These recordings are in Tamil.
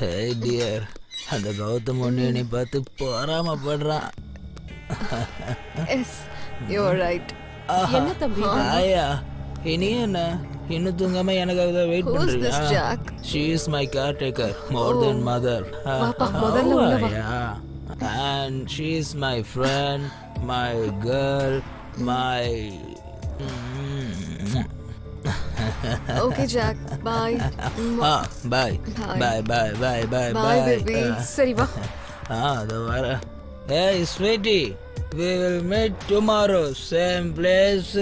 Hey dear, அந்த கௌதம் ஒன்னை பார்த்து பொறாம படுறான். Yes, you're right. என்ன தம்பி? ஆயா, இனி என்ன? இன்னும் தூங்காம எனக்காக தான் வெயிட் பண்றீங்க. Who's this Jack? She is my caretaker, more than mother. பாப்பா முதல்ல உள்ள வா. And she is my friend, my girl, my Okay Jack, bye. Bye. Bye bye bye bye. Bye baby. Sorry ba. Dovara. Hey sweetie, we will meet tomorrow, same place.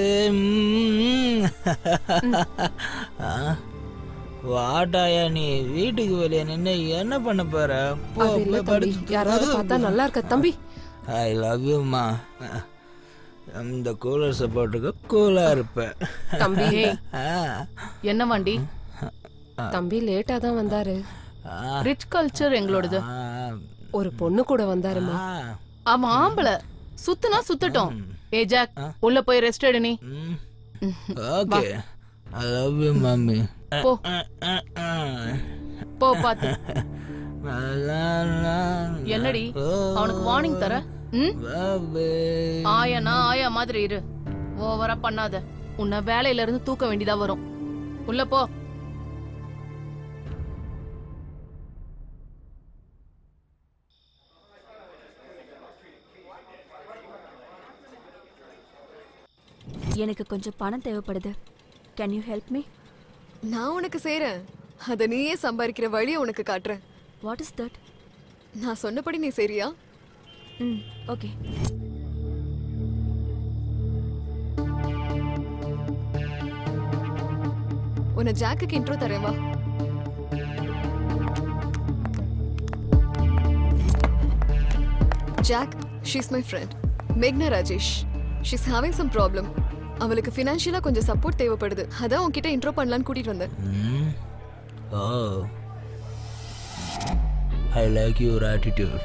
வாடாயா நீ வீட்டுக்கு வெளிய நின்னு என்ன பண்ண போற? போ போய் படு. யாராவது பார்த்தா நல்லா இருக்க தம்பி. I love you ma. அந்த கூலர் சப்போர்ட்டுக்கு கூலா இருப்பேன் தம்பி. என்ன வண்டி தம்பி லேட்டா தான் வந்தாரு. ரிச் கல்ச்சர் எங்களோடது. ஒரு பொண்ணு கூட வந்தாருமா. ஆமா ஆம்பள சுத்துனா சுத்தட்டும். ஏ ஜாக் உள்ள போய் ரெஸ்ட் எடு நீ. Okay I love you mommy. போ போ பாத்து. என்னடி அவனுக்கு வார்னிங் தர? ஆயானா ஆயா மாதிரி இரு. ஓவரா பண்ணாத. உன்னை வேலையில இருந்து தூக்க வேண்டியதா வரும். உள்ள போ. எனக்கு கொஞ்சம் பணம் தேவைப்படுது. Can you help me? நான் உனக்கு செய்றேன். அத நீயே சம்பாதிக்கிற வழியை உனக்கு காட்டுறேன். What is that? நான் சொன்னபடி நீ சரியா? Okay. உன ஜாக்குக்கு இன்ட்ரோ தரேன் வா. Jack, she's my friend. Meghna Rajesh. She's having some problem. அவளுக்கு financially கொஞ்சம் support தேவைப்படுது. அதான் உன்கிட்ட இன்ட்ரோ பண்ணலாம்னு கூட்டிட்டு வந்தேன். Oh. I like your attitude.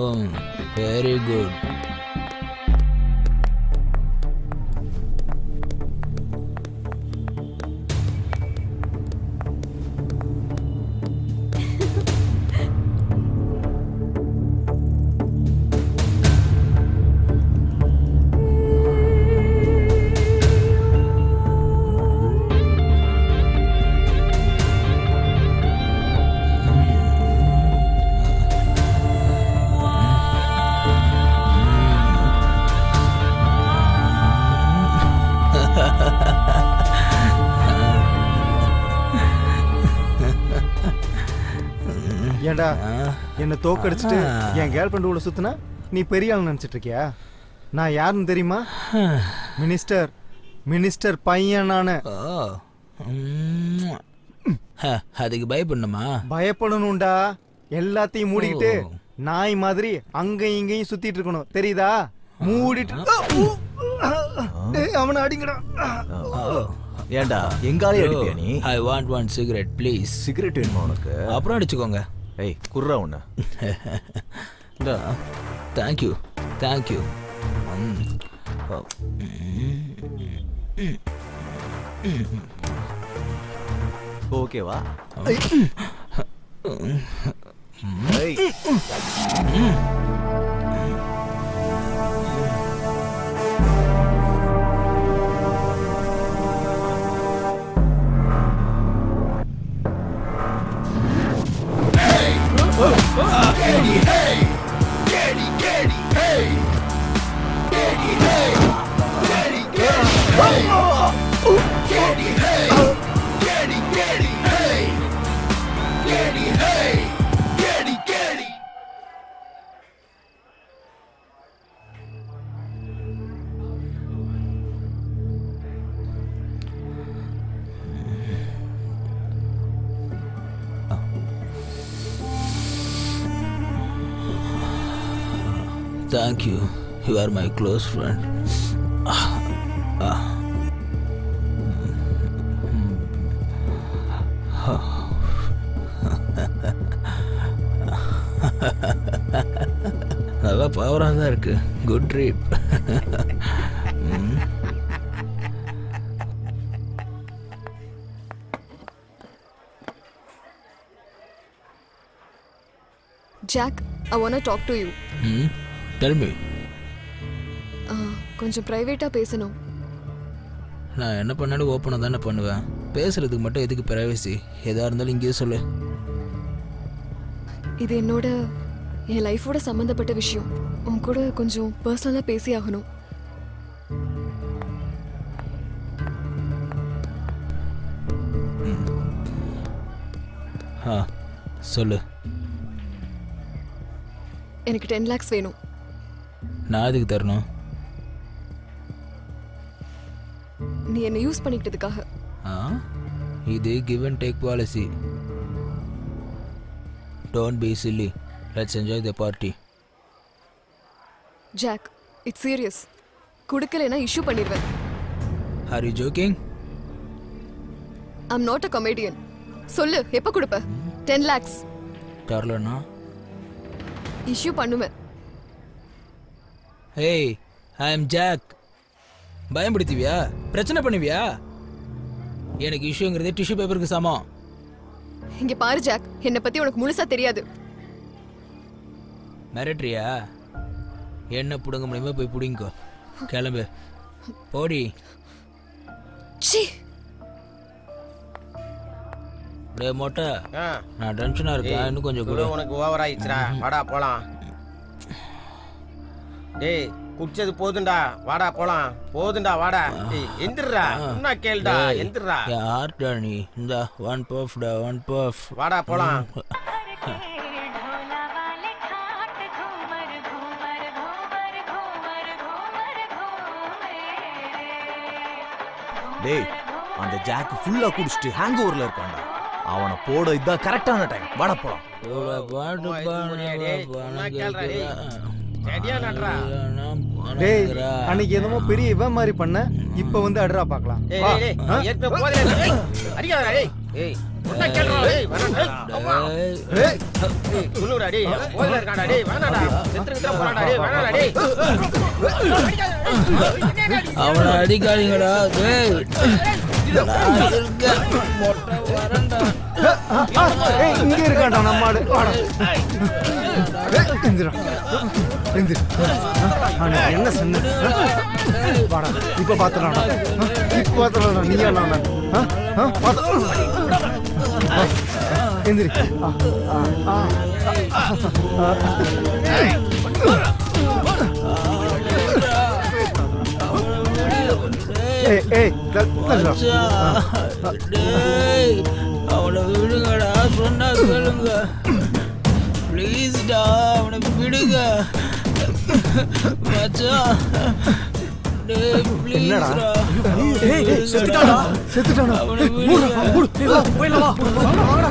Oh, very good. ஏண்டா என்ன தோக்கடிச்சிட்டு என் கேர்ள் ஃப்ரெண்ட் கூட சுத்தினா நீ பெரிய ஆளு நினைச்சிட்டு இருக்கியா? நான் யாருன்னு தெரியுமா? மினிஸ்டர் மினிஸ்டர் பையன் நானு. அதுக்கு பயப்படணுமா? பயப்படணும்டா. எல்லாத்தையும் மூடிக்கிட்டு நாய் மாதிரி அங்க இங்கேயும் சுத்திட்டு இருக்கணும் தெரியுதா? மூடிட்டு அவனை அடிங்கடா. ஏண்டா எங்காலே அடிப்பியா நீ? I want one cigarette please. Cigarette வேணுமா உனக்கு? அப்புறம் அடிச்சுக்கோங்க. ஏய் குர்ரா உன்ன. டா thank you. Thank you. Okay வா. ஏய் Daddy, hey! Daddy, Daddy, hey! Daddy, hey! Daddy, Daddy, hey! Daddy, hey! Daddy, Daddy, hey! Daddy, hey! Daddy, Daddy! Thank you. You are my close friend. பவரா தான் இருக்கு. Good trip. Jack, I want to talk to you. Tell me. கொஞ்சம் பிரைவேட்டா பேசணும். நான் என்ன பண்ணாலும் ஓபனா தான பண்ணுவேன். பேசுறதுக்கு மட்டும் எதுக்கு பிரைவசி? ஏதா இருந்தாலும் இங்கேயே சொல்லு. இது என்னோட என் லைஃபோட சம்பந்தப்பட்ட விஷயம். உன் கூட கொஞ்சம் பர்சனலா பேசி ஆகணும். ஹா, சொல்லு. எனக்கு 10 lakhs வேணும். நான் அதுக்கு தரணும். நீ என்ன யூஸ் பண்ணிக்கிட்டதுக்காக? இது give and take policy. Don't be silly. Let's enjoy the party. Jack, it's serious. குடுக்கலனா இஷ்யூ பண்ணிடுவேன். Are you joking? I'm not a comedian. சொல்லு எப்ப கொடுப்ப? 10 lakhs. தரலனா issue பண்ணுவேன். Hey, I am Jack. பயம் பிடித்துவியா? பிரச்சனை பண்ணுவியா? எனக்கு இஷ்யூங்கிறது டிஷ்யூ பேப்பருக்கு சமம். இங்க பாரு ஜாக், என்ன பத்தி உனக்கு முழுசா தெரியாது. மிரட்டறியா? என்ன புடுங்க முடியுமா போய் புடிங்கோ. கிளம்பு போடி. சி ரே மோட்ட, நான் டென்ஷனா இருக்கேன். இன்னும் கொஞ்சம் கூட உனக்கு ஓவர் ஆயிச்சுடா. வாடா போலாம். டேய் குச்சது போதும்டா, வாடா போலாம். போதும்டா வாடா. டேய் எந்திரடா, என்ன கேள்டா, எந்திரடா. யார்டா நீ? இந்த ஒன் பஃப் டா, ஒன் பஃப். வாடா போலாம். டேய் அந்த ஜாக் ஃபுல்லா குடிச்சிட்டு ஹேங் ஓவர்ல இருக்கான்டா. அவன போடு, இதா கரெக்ட்டான டைம். வாடா போலாம். வாடா போலாம். சரியா நடறா. டேய் அன்னைக்கு என்னமோ பெரிய இவ மாதிரி பண்ண, இப்போ வந்து அடறா பார்க்கலாம். டேய் ஏத்த போறே. அடியா டேய். ஏய் என்ன கேக்குறா? டேய் வரடா. டேய் சொல்லுடா டேய். போல இருக்காடா டேய். வரடா. செத்துக்கிட்ட போறடா டேய். வரடா டேய். அவன அடிக்காதீங்கடா. டேய் மொட்டை வரடா. ஏய் இங்க இருக்கடா நம்மாடு. வாடா. ஏய் இந்திரா. என்ன சொன்ன? வாடா இப்ப பாத்துறானா? இப்ப பாத்துறானா? நீயா நானா? எந்திரி. ஏய் ஏய் அவளை விடுங்கடா. சொன்னா சொல்லுங்க பிளீஸ்டா. அவனை விடுங்க மச்சான். டேய் ப்ளீஸ் டா. ஏய் செத்துடாடா செத்துடாடா. மூடு மூடு போயில வா. வாடா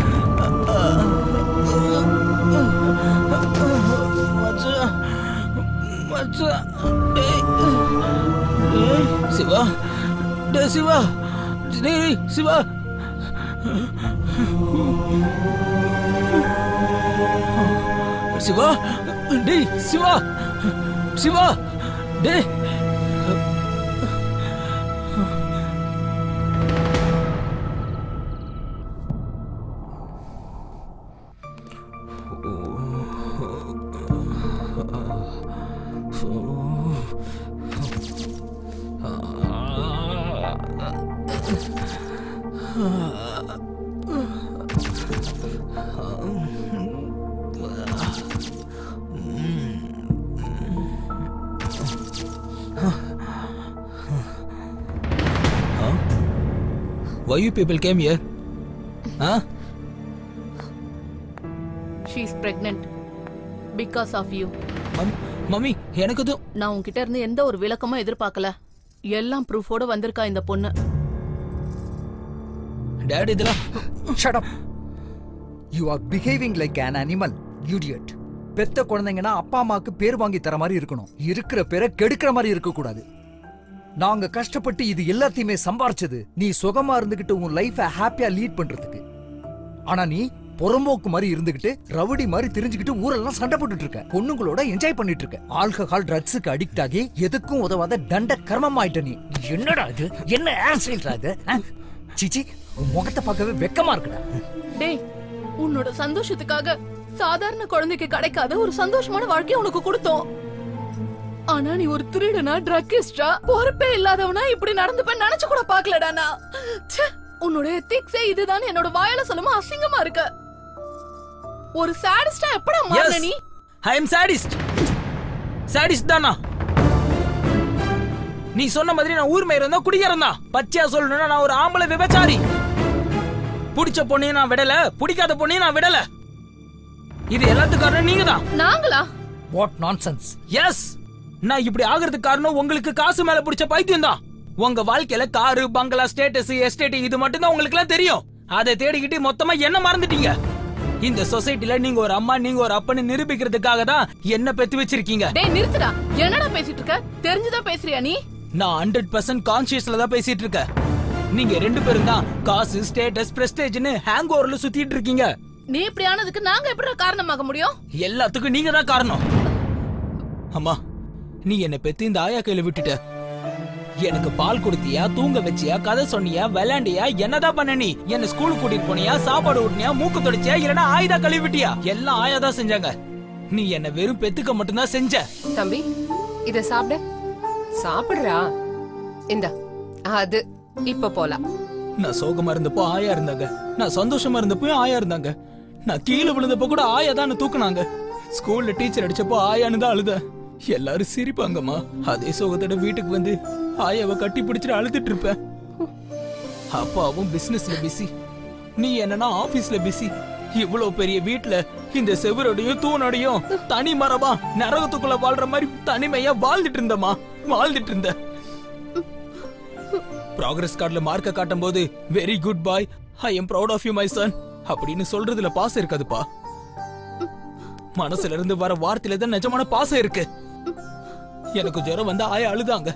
மச்சான் மச்சான். டேய் டேய் சிவா. டேய் சிவா. டேய் சிவா. சிவா. டேய் சிவா. சிவா. டேய் why you people came here? Huh? She is pregnant because of you. Mommy, எனக்கு அது நான் உன்கிட்ட இருந்து எந்த ஒரு விளக்கமும் எதிர்பார்க்கல. எல்லாம் ப்ரூஃபோட வந்திருக்கா இந்த பொண்ணு. Dad, இதெல்லாம் shut up. You are behaving like an animal, idiot. பெத்த குழந்தைங்கனா அப்பா அம்மாக்கு பேர் வாங்கி தர மாதிரி இருக்கணும். இருக்குற பேரை கெடுக்குற மாதிரி இருக்க கூடாது. நாங்க கஷ்டப்பட்டு இது எல்லாத்தையுமே சம்பாரிச்சது நீ சுகமா இருந்துகிட்டு உன் லைஃபை ஹாப்பியா லீட் பண்றதுக்கு. ஆனா நீ புறம்போக்கு மாதிரி இருந்துகிட்டு ரவுடி மாதிரி திரிஞ்சிக்கிட்டு ஊரெல்லாம் சண்டை போட்டுட்டு இருக்க, பொண்ணுங்களோட என்ஜாய் பண்ணிட்டு இருக்க, ஆல்கஹால் ட்ரக்ஸுக்கு அடிக்ட் ஆகி எதுக்கும் உதவாத தண்ட கர்மம் ஆயிட்ட நீ. என்னடா இது, என்ன ஆக்சிடென்ட்ரா இது? சிச்சி, உன் முகத்தை பார்க்கவே வெக்கமா இருக்குடா. டேய், உன்னோட சந்தோஷத்துக்காக சாதாரண குழந்தைக்கு கிடைக்காத ஒரு சந்தோஷமான வாழ்க்கையை உனக்கு கொடுத்தோம். ஆனா நீ ஒரு திருடனா, ட்ரக்கிஸ்டா, பொறுப்பே இல்லாதவனா இப்படி நடந்துப்பேன் நினைச்சு கூட பாக்கலடானா. உன்னோட எத்திக்ஸே இதுதான். என்னோட வாயால சொல்லுமா அசிங்கமா இருக்க. ஒரு சாடிஸ்டா எப்படா மாறன நீ? ஐ அம் சாடிஸ்ட். சாடிஸ்ட் தானா? நீ சொன்ன மாதிரி நான் ஊர் மேயறதா, குடியறதா, பச்சையா சொல்லணும்னா நான் ஒரு ஆம்பளை விபச்சாரி. புடிச்ச பொண்ணையே நான் விடல, புடிக்காத பொண்ணையே நான் விடல. இது எல்லாத்துக்கு காரணம் நீங்க தான். நாங்களா? What nonsense. எஸ், நான் இப்படி ஆகிறதுக்கு காரணம் உங்களுக்கு காசு மேல பிடிச்ச பைத்தியம் தான். உங்க வாழ்க்கையில காரு, பங்களா, ஸ்டேட்டஸ், எஸ்டேட், இது மட்டும் தான் உங்களுக்கு எல்லாம் தெரியும். அதை தேடிக்கிட்டு மொத்தமா என்ன மறந்துட்டீங்க. இந்த சொசைட்டில நீங்க ஒரு அம்மா, நீங்க ஒரு அப்பன்னு நிரூபிக்கிறதுக்காக தான் என்ன பெத்து வச்சிருக்கீங்க. டேய் நிறுத்துடா, என்னடா பேசிட்டு இருக்க? தெரிஞ்சதா பேசுறியா நீ? நான் 100% கான்ஷியஸ்ல தான் பேசிட்டு இருக்கேன். நீங்க ரெண்டு பேரும் தான் காசு, ஸ்டேட்டஸ், பிரஸ்டேஜ்னு ஹேங் ஓவர்ல சுத்திட்டு இருக்கீங்க. நீ இப்படியானதுக்கு நாங்க எப்படி காரணமாக முடியும்? எல்லாத்துக்கும் நீங்க தான் காரணம். அம்மா, நீ என்ன பெத்து இந்த ஆயா கையில விட்டுட்ட. எனக்கு பால் கொடுத்தியா, தூங்க வச்சியா, கதை சொன்னியா, விளையாண்டியா, என்னதான் பண்ண நீ? என்ன ஸ்கூலுக்கு கூட்டிட்டு போனியா, சாப்பாடு ஊட்டினியா, மூக்கு தொடிச்சியா, இல்லனா ஆயுதா கழுவி விட்டியா? எல்லாம் ஆயா தான் செஞ்சாங்க. நீ என்ன வெறும் பெத்துக்க மட்டும்தான் செஞ்ச. தம்பி, இத சாப்பிட. சாப்பிடுறா? இந்த அது இப்ப போலாம். நான் சோகமா இருந்தப்போ ஆயா இருந்தாங்க, நான் சந்தோஷமா இருந்தப்போ ஆயா இருந்தாங்க, நான் கீழே விழுந்தப்போ கூட ஆயா தான் தூக்குனாங்க, ஸ்கூல்ல டீச்சர் அடிச்சப்போ ஆயான்னு தான் அழுத. எல்லாரும் சிரிப்பாங்கம்மா. அதே சோகத்தோட வீட்டுக்கு வந்து ஆயாவை கட்டி பிடிச்சிட்டு அழுதுட்டு இருப்பேன். அப்பாவும் பிசினஸ்ல பிஸி, நீ என்னன்னா ஆபீஸ்ல பிஸி. இவ்வளவு பெரிய வீட்டுல இந்த செவரோடையும் தூணோடையும் தனி மரபா நரகத்துக்குள்ள வாழ்ற மாதிரி தனிமையா வாழ்ந்துட்டு இருந்தம்மா, வாழ்ந்துட்டு இருந்த. ப்ராக்ரஸ் கார்டுல மார்க்க காட்டும் போது very good boy, I am proud of you my son அப்படின்னு சொல்றதுல பாசம் இருக்காதுப்பா. மனசுல இருந்து வர வார்த்தையில தான் நிஜமான பாசம் இருக்கு. எனக்கு ஜரம் வந்து ஆயா அழுதாங்க,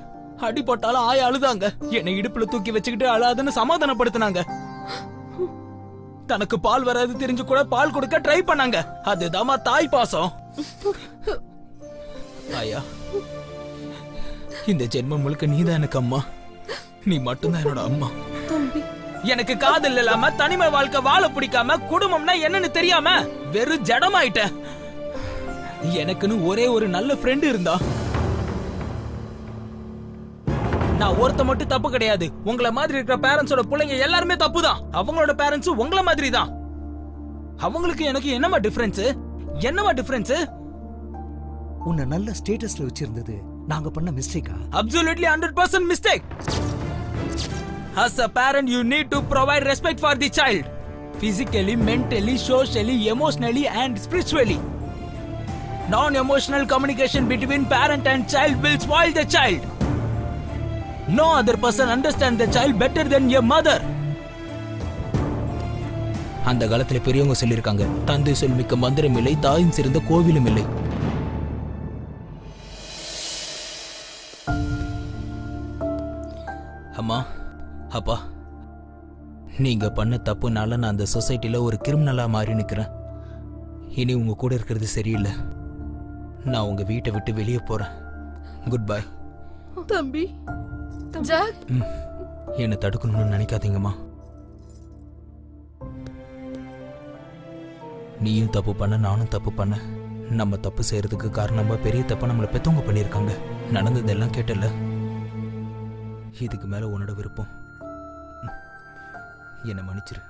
அடிபட்டாலும் ஆயா அழுதாங்க, என்னை இடுப்புல தூக்கி வச்சுக்கிட்டு அழாதுன்னு சமாதானப்படுத்தினாங்க. தனக்கு பால் வராது தெரிஞ்சு கூட பால் கொடுக்க ட்ரை பண்ணாங்க. அதுதான் தாய் பாசம். ஆயா, இந்த ஜென்மம் முழுக்க நீதான் எனக்கு அம்மா, நீ மட்டும்தான் என்னோட அம்மா. எனக்கு காதல் இல்லாம, தனிமை வாழ்க்கை வாழ பிடிக்காம, குடும்பம்னா என்னன்னு தெரியாம வெறும் ஜடமாயிட்ட. எனக்குன்னு ஒரே ஒரு நல்ல ஃப்ரெண்ட் இருந்தா. நான் ஒருத்த மட்டும் தப்பு கிடையாது, உங்களை மாதிரி இருக்கிற பேரண்ட்ஸோட பிள்ளைங்க எல்லாருமே தப்புதான். அவங்களோட பேரண்ட்ஸ் உங்களை மாதிரி தான். அவங்களுக்கு எனக்கு என்னமா டிஃபரன்ஸ்? என்னமா டிஃபரன்ஸ்? உன்னை நல்ல ஸ்டேட்டஸ்ல வச்சிருந்தது நாங்க பண்ண மிஸ்டேக்கா? Absolutely 100% mistake. As a parent, you need to provide respect for the child, physically, mentally, socially, emotionally, and spiritually. Non-emotional communication between parent and child will spoil the child. No other person understands the child better than your mother. அந்த காலத்துல பெரியவங்க சொல்லிருக்காங்க, தந்தை சொல்மிக்க மந்திரம் இல்லை, தாயின் சிறந்த கோவிலும் இல்லை. அம்மா, அப்பா, நீங்க பண்ண தப்புனால நான் அந்த சொசைட்டில ஒரு கிரிமினலா மாறி நிக்கிறேன். இனி உங்க கூட இருக்கிறது சரியில்லை. நான் உங்க வீட்டை விட்டு வெளியே போறேன். Good bye. தம்பி, என்னை தடுக்கணும்னு நினைக்காதீங்கம்மா. நீயும் தப்பு பண்ண, நானும் தப்பு பண்ண. நம்ம தப்பு செய்யறதுக்கு காரணமா பெரிய தப்பா நம்மளை பெத்தவங்க பண்ணியிருக்காங்க. நடந்ததெல்லாம் கேட்டல. இதுக்கு மேல உன்னோட விருப்பம். என்னை மன்னிச்சிரு.